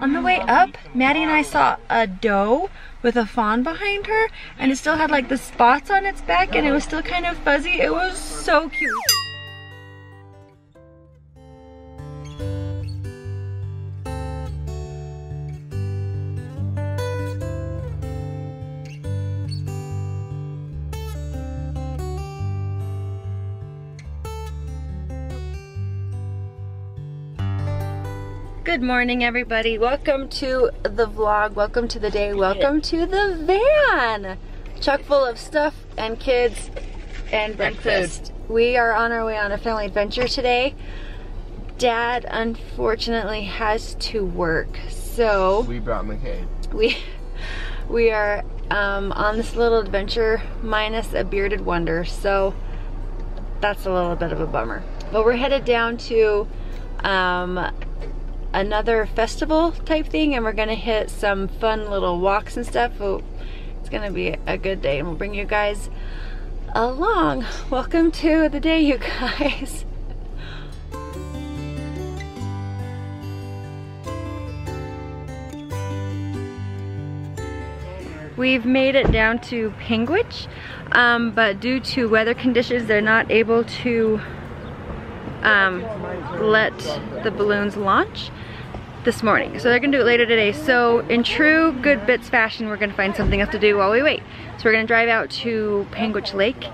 On the way up, Maddie and I saw a doe with a fawn behind her, and it still had like the spots on its back, and it was still kind of fuzzy. It was so cute. Good morning, everybody. Welcome to the vlog, welcome to the day, welcome to the van. Chock full of stuff and kids and breakfast. We are on our way on a family adventure today. Dad, unfortunately, has to work, so... We brought McKay. We are on this little adventure minus a bearded wonder, so that's a little bit of a bummer. But we're headed down to... another festival type thing, and we're gonna hit some fun little walks and stuff. Oh, it's gonna be a good day, and we'll bring you guys along. Welcome to the day, you guys. We've made it down to Panguitch, but due to weather conditions, they're not able to let the balloons launch this morning, so they're gonna do it later today. So in true Good Bits fashion, we're gonna find something else to do while we wait. So we're gonna drive out to Panguitch Lake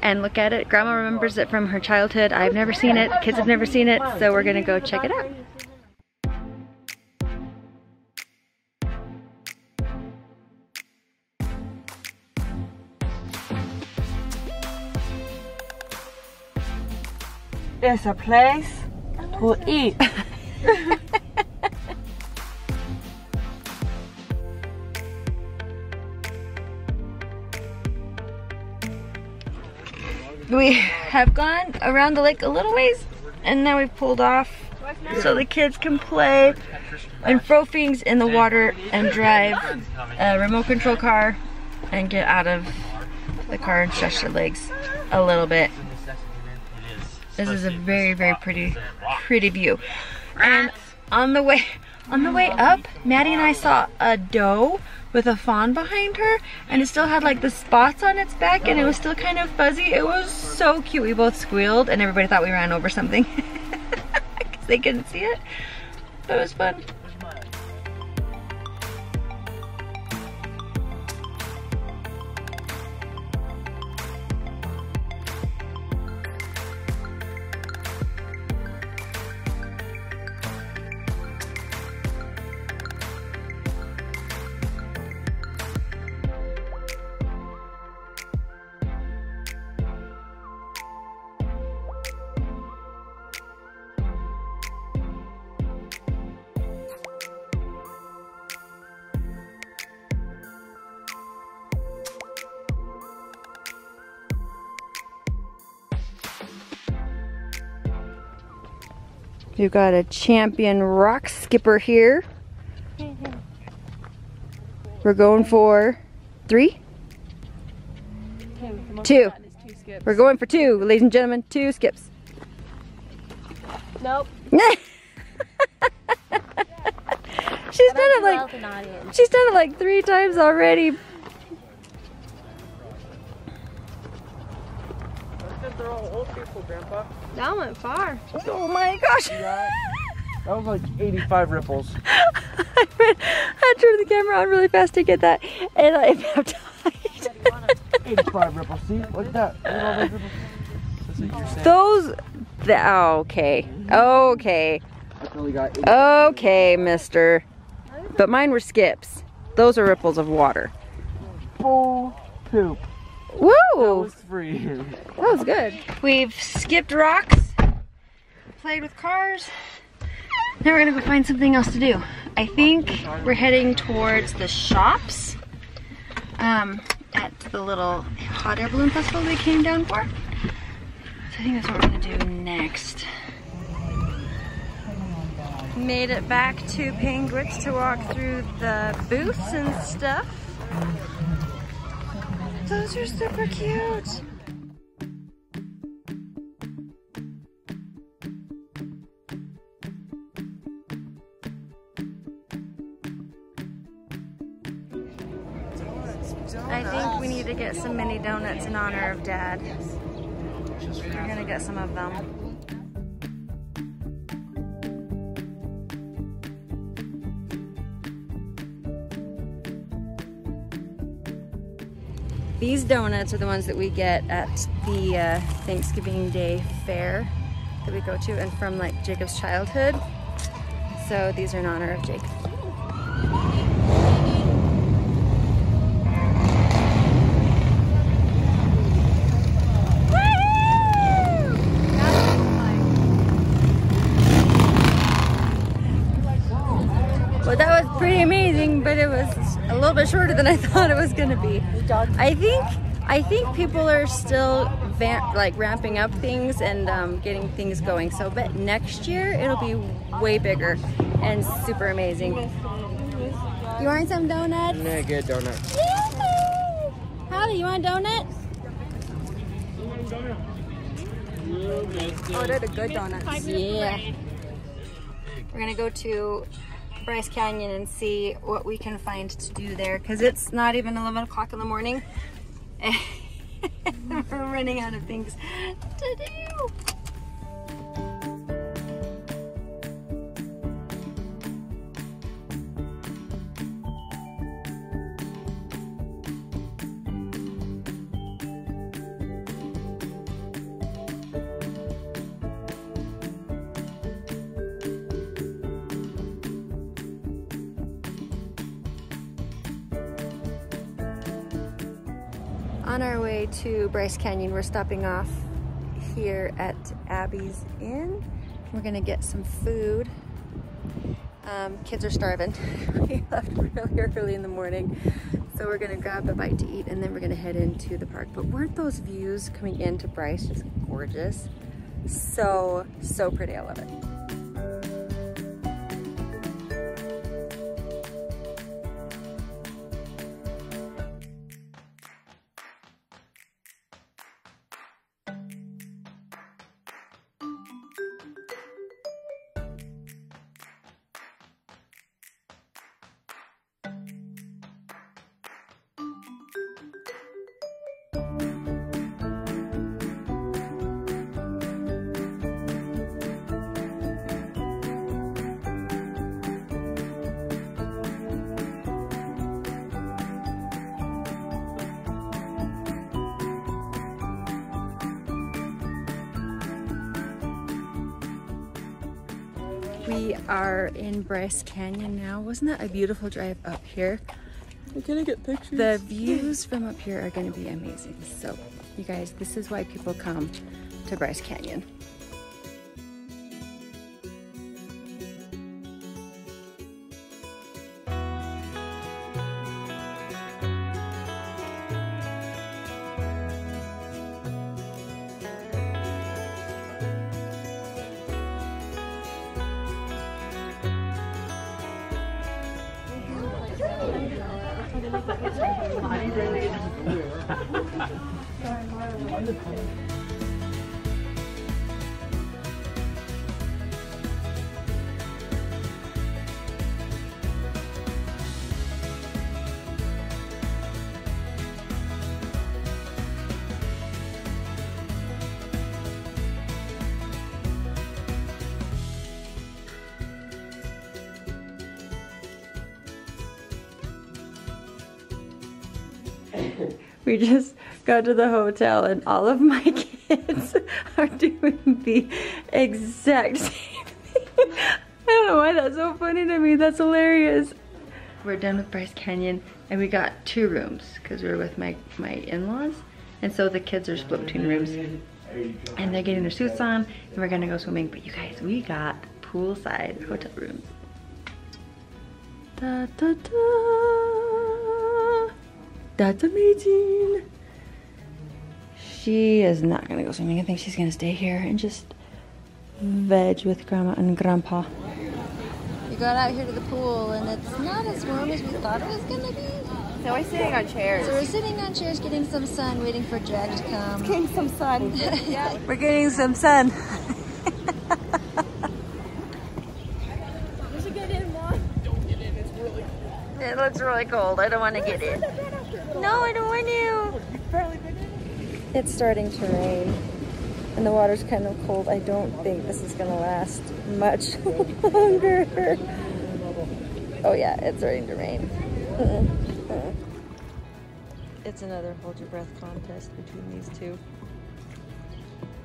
and look at it. Grandma remembers it from her childhood. I've never seen it, kids have never seen it, so we're gonna go check it out. It's a place to eat. We have gone around the lake a little ways, and now we've pulled off so the kids can play and throw things in the water and drive a remote control car and get out of the car and stretch their legs a little bit. This is a very, very pretty view. And on the way up, Maddie and I saw a doe with a fawn behind her, and it still had like the spots on its back, and it was still kind of fuzzy. It was so cute. We both squealed, and everybody thought we ran over something because they couldn't see it. That was fun. We've got a champion rock skipper here. We're going for three? Two. We're going for two, ladies and gentlemen. Two skips. Nope. She's done it like three times already. They're all old people, Grandpa. That went far. Oh my gosh. That was like 85 ripples. I turned the camera on really fast to get that, and I baptized. 85 ripples. See? Look at that. Look at all those ripples. That's what you're saying. Okay. Okay. Okay, mister. But mine were skips. Those are ripples of water. Bull poop. Woo! That was free. That was good. We've skipped rocks, played with cars. Now we're gonna go find something else to do. I think we're heading towards the shops at the little hot air balloon festival they came down for. So I think that's what we're gonna do next. Made it back to Panguitch to walk through the booths and stuff. Those are super cute. I think we need to get some mini donuts in honor of Dad. We're gonna get some of them. These donuts are the ones that we get at the Thanksgiving Day fair that we go to, and from like Jacob's childhood. So these are in honor of Jacob. Well, that was pretty amazing, but it was a little bit shorter than I thought it was gonna be. I think people are still ramping up things and getting things going. So, but next year it'll be way bigger and super amazing. You want some donuts? Yeah, good donuts. Yay! Holly, you want a donut? Oh, they're the good donuts. Yeah. We're gonna go to Bryce Canyon and see what we can find to do there, because it's not even 11 o'clock in the morning and we're running out of things to do. On our way to Bryce Canyon, we're stopping off here at Abby's Inn. We're gonna get some food. Kids are starving. We left really early in the morning, so we're gonna grab a bite to eat, and then we're gonna head into the park. But weren't those views coming into Bryce just gorgeous? So, so pretty, I love it. We are in Bryce Canyon now. Wasn't that a beautiful drive up here? We're gonna get pictures. The views from up here are gonna be amazing. So, you guys, this is why people come to Bryce Canyon. We just got to the hotel and all of my kids are doing the exact same thing. I don't know why that's so funny to me. That's hilarious. We're done with Bryce Canyon and we got 2 rooms because we were with my in-laws. And so the kids are split between rooms and they're getting their suits on and we're gonna go swimming. But you guys, we got poolside hotel rooms. Da, da, da. That's amazing. She is not gonna go swimming. I think she's gonna stay here and just veg with Grandma and Grandpa. We got out here to the pool and it's not as warm as we thought it was gonna be. So we're sitting on chairs. So we're sitting on chairs getting some sun, waiting for Jack to come. Getting some sun. Yeah. We're getting some sun. We should get in, Mom. Don't get in, it's really cold. It looks really cold. I don't wanna get in. No, I don't want to. It's starting to rain, and the water's kind of cold. I don't think this is going to last much longer. Oh yeah, it's starting to rain. It's another hold your breath contest between these two.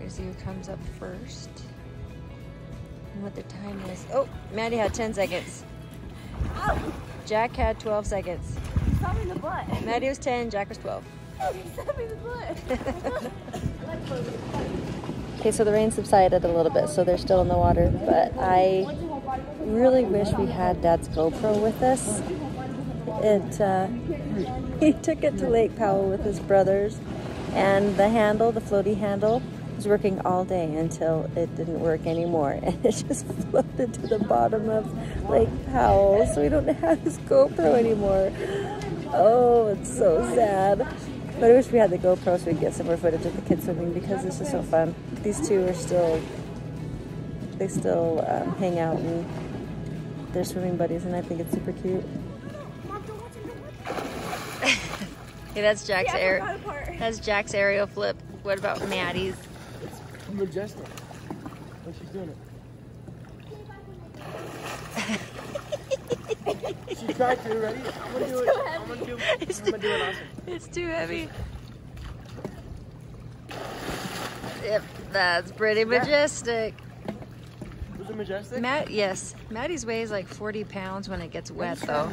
We'll see who comes up first. And what the time was. Oh, Maddie had 10 seconds. Ow. Jack had 12 seconds. He shot me in the butt. Maddie was 10, Jack was 12. Oh, he shot me in the butt. Okay, so the rain subsided a little bit, so they're still in the water, but I really wish we had Dad's GoPro with us. He took it to Lake Powell with his brothers, and the handle, the floaty handle, was working all day until it didn't work anymore, and it just floated to the bottom of Lake Powell, so we don't have his GoPro anymore. Oh, it's so sad. But I wish we had the GoPro so we could get some more footage of the kids swimming, because it's just so fun. These two are still, they still hang out and they're swimming buddies, and I think it's super cute. Okay, that's Jack's that's Jack's aerial flip. What about Maddie's? It's majestic. When she's doing it. She tried to. Ready? I'm gonna do it. I'm gonna do it. Awesome. It's too heavy. Yep, that's pretty majestic. Was it majestic? Yes. Maddie's weighs like 40 pounds when it gets wet, though.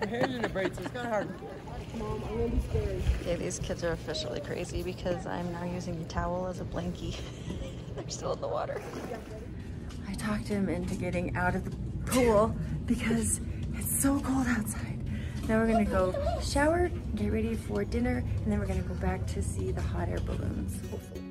My hair's in the braids, so it's kind of hard. Mom, I'm going to be scared. Okay, these kids are officially crazy because I'm now using a towel as a blankie. They're still in the water. I talked him into getting out of the pool because it's so cold outside. Now we're going to go shower, get ready for dinner, and then we're going to go back to see the hot air balloons, hopefully.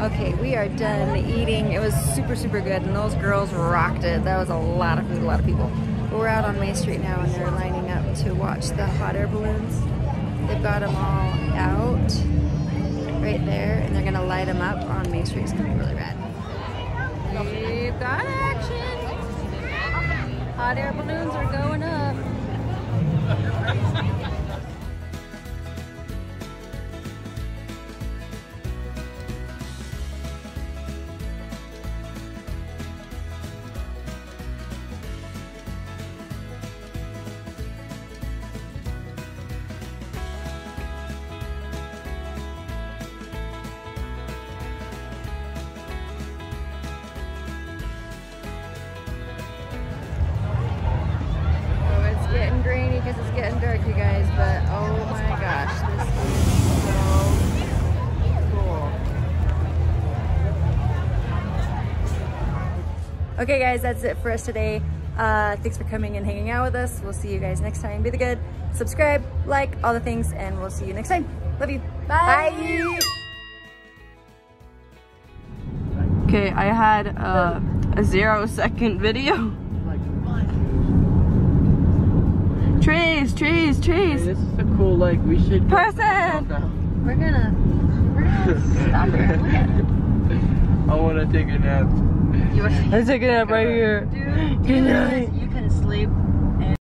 Okay, we are done eating. It was super, super good, and those girls rocked it. That was a lot of food, a lot of people. But we're out on Main Street now, and they're lining up to watch the hot air balloons. They've got them all out right there, and they're gonna light them up on Main Street. It's gonna be really rad. We've got action! Hot air balloons are going up. You guys, but oh my gosh, this is so cool. Okay guys, that's it for us today. Thanks for coming and hanging out with us. We'll see you guys next time. Be the good, subscribe, like, all the things, and we'll see you next time. Love you. Bye. Okay, I had a 0-second video. Trees. Hey, this is a cool lake. We should person. We're gonna stop here. Look at it. I want to take a nap. You want to take a nap right here. Dude, good night. You can sleep.